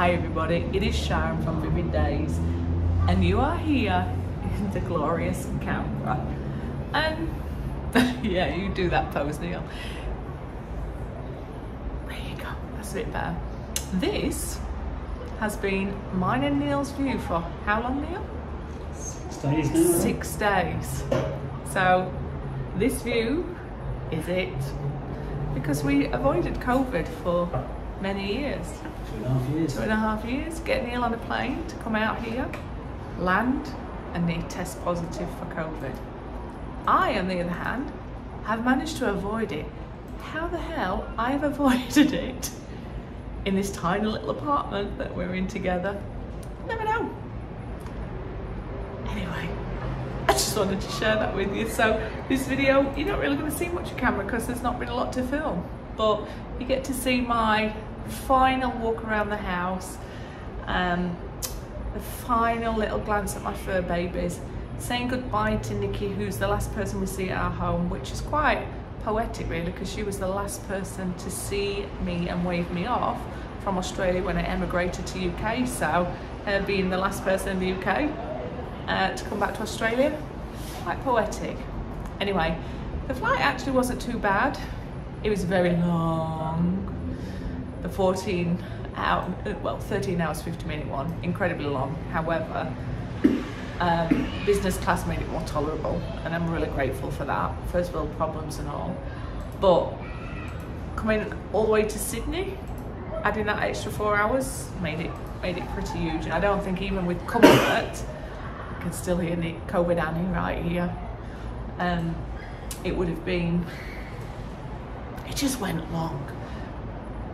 Hi everybody, it is Sharon from Vivid Days and you are here in the glorious Canberra. And yeah, you do that pose, Neil. There you go, that's a bit better. This has been mine and Neil's view for how long, Neil? 6 days now. 6 days. So this view is it, because we avoided COVID for many years. 2.5 years. 2.5 years. Get Neil on a plane to come out here, land, and they test positive for COVID. I, on the other hand, have managed to avoid it. How the hell I've avoided it in this tiny little apartment that we're in together, I never know. Anyway, I just wanted to share that with you. So this video, you're not really going to see much of camera because there's not been a lot to film, but you get to see my final walk around the house, the final little glance at my fur babies, saying goodbye to Nikki, who's the last person we see at our home, which is quite poetic really, because she was the last person to see me and wave me off from Australia when I emigrated to UK. So her being the last person in the UK to come back to Australia, quite poetic. Anyway, the flight actually wasn't too bad. It was very long, the 13 hours 50 minute one, incredibly long. However, business class made it more tolerable, and I'm really grateful for that. First world problems and all, but coming all the way to Sydney, adding that extra 4 hours made it pretty huge. And I don't think even with comfort, I can still hear the COVID Annie right here. It would have been. It just went long.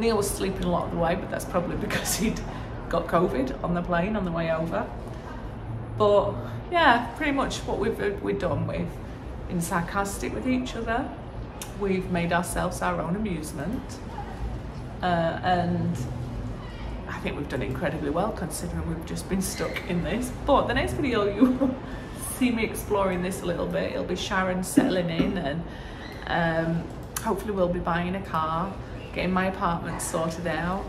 Neil was sleeping a lot of the way, but that's probably because he'd got COVID on the plane on the way over. But yeah, pretty much what we've done, we've been sarcastic with each other. We've made ourselves our own amusement. And I think we've done incredibly well considering we've just been stuck in this. But the next video you'll see me exploring this a little bit. It'll be Sharon settling in, and hopefully we'll be buying a car, getting my apartment sorted out,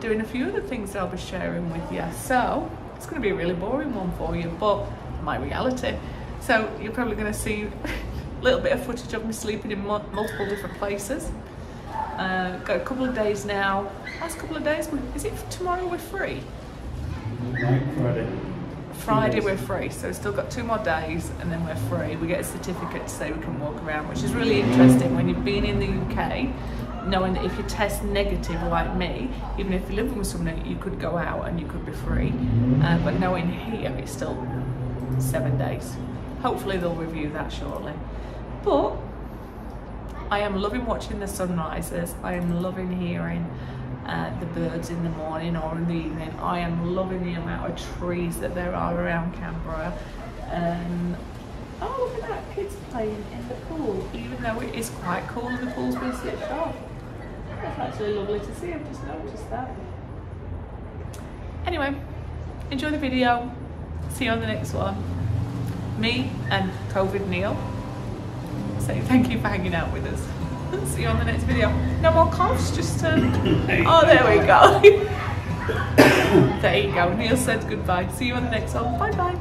doing a few other things that I'll be sharing with you. So it's going to be a really boring one for you, but my reality. So you're probably going to see a little bit of footage of me sleeping in multiple different places. Got a couple of days now. Last couple of days, is it tomorrow we're free? No, Friday. Friday we're free, so we've still got 2 more days and then we're free. We get a certificate to say we can walk around, which is really interesting when you've been in the UK. Knowing that if you test negative like me, even if you're living with someone, you could go out and you could be free. But knowing here, it's still 7 days. Hopefully they'll review that shortly. But I am loving watching the sunrises. I am loving hearing the birds in the morning or in the evening. I am loving the amount of trees that there are around Canberra. Oh, look at that, kids playing in the pool, even though it is quite cool and the pool's been switched off. That's actually lovely to see, I've just noticed that. Anyway, enjoy the video. See you on the next one. Me and COVID Neil say thank you for hanging out with us. See you on the next video. No more coughs, just turned. Oh, there we go. There you go. Neil said goodbye. See you on the next one. Bye bye.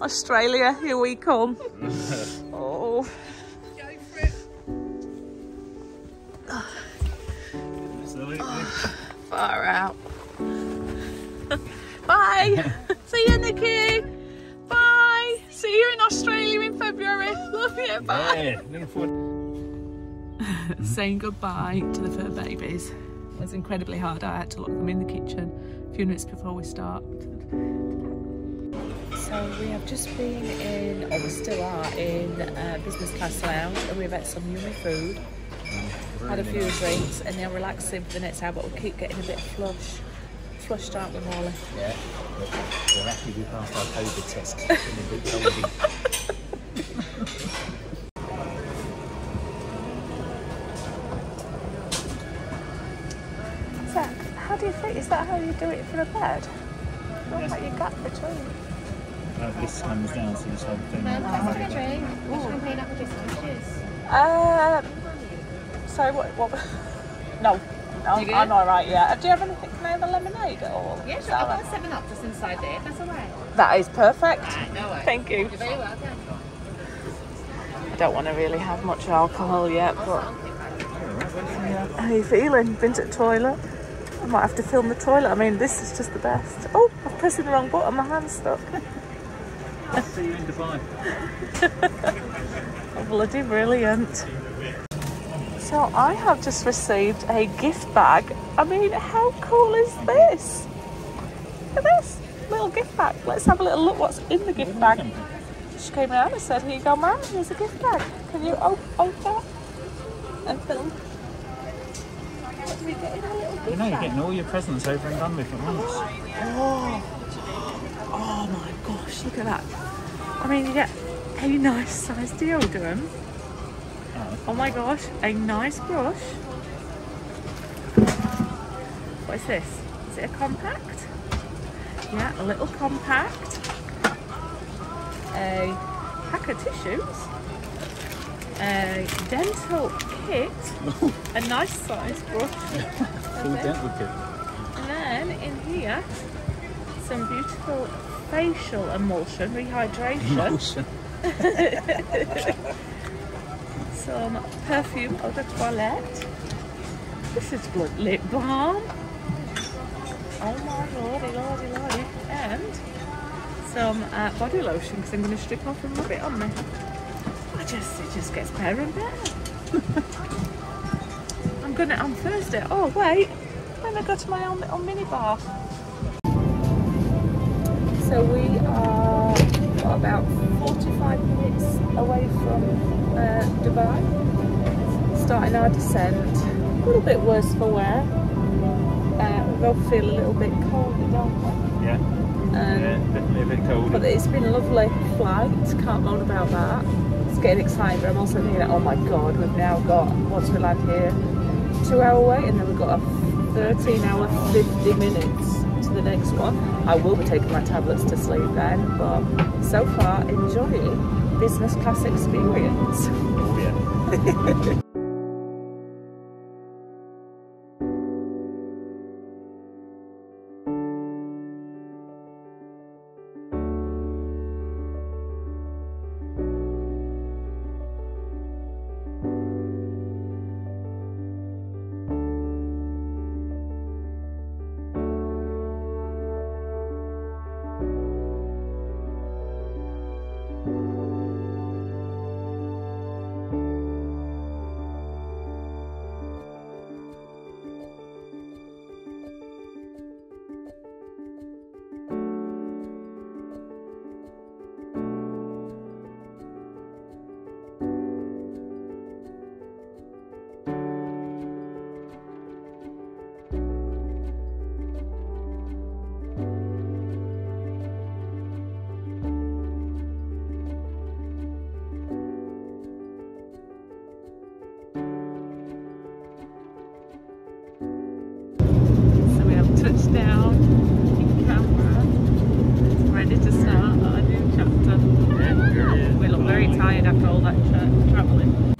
Australia, here we come. Oh. Oh, far out. Bye. See you, Nikki. Bye. See you in Australia in February. Love you. Bye. Saying goodbye to the fur babies was incredibly hard. I had to lock them in the kitchen a few minutes before we start. So we have just been in, or we still are in, business class lounge, and we've had some yummy food. Had a few drinks and now relaxing for the next hour, but we'll keep getting a bit flushed, aren't we, Molly? Yeah, we're happy we passed our COVID test. So, how do you think? Is that how you do it for a bird? What about your gap between? This comes down to this whole thing. So what? No, I'm all right. Yeah. Do you have anything? Can I have a lemonade at all? Yeah, sure. I've got a 7-Up just inside there. If that's all right. That is perfect. Right, no worries. Thank you. You're very welcome. I don't want to really have much alcohol yet, but how are you feeling? Been to the toilet? I might have to film the toilet. I mean, this is just the best. Oh, I'm pressing the wrong button. My hand's stuck. I'll see you in Dubai. Bloody brilliant. So I have just received a gift bag. I mean, how cool is this? Look at this little gift bag. Let's have a little look what's in the gift bag. She came around and said, here you go, Mum, there's a gift bag. Can you open that and film? What do we get in our little gift bag? You know, you're getting all your presents over and done with at once. Oh. Oh my gosh, look at that. I mean, you get a nice size deodorant. Oh my gosh, a nice brush. What is this? Is it a compact? Yeah, a little compact. A pack of tissues. A dental kit. A nice size brush. Full dental kit. And then in here, some beautiful facial emulsion, rehydration. Some perfume eau de toilette. This is blood lip balm. Oh my lordy. And some body lotion, because I'm going to strip off and rub it on me. It just gets better and better. I'm going to on Thursday. Oh wait, then I go to my own little mini bar. So we are about 45 minutes away from Dubai, starting our descent. A little bit worse for wear. We both feel a little bit cold, don't we? Yeah. Yeah, definitely a bit cold. But it's been a lovely flight. Can't moan about that. It's getting exciting, but I'm also thinking, oh my god, we've now got, once we land here, 2-hour wait, and then we've got a 13-hour 50 minutes to the next one. I will be taking my tablets to sleep then, but so far, enjoying. Business class experience. Oh, yeah. Down in Canberra, ready to start our new chapter. We look very tired after all that travelling.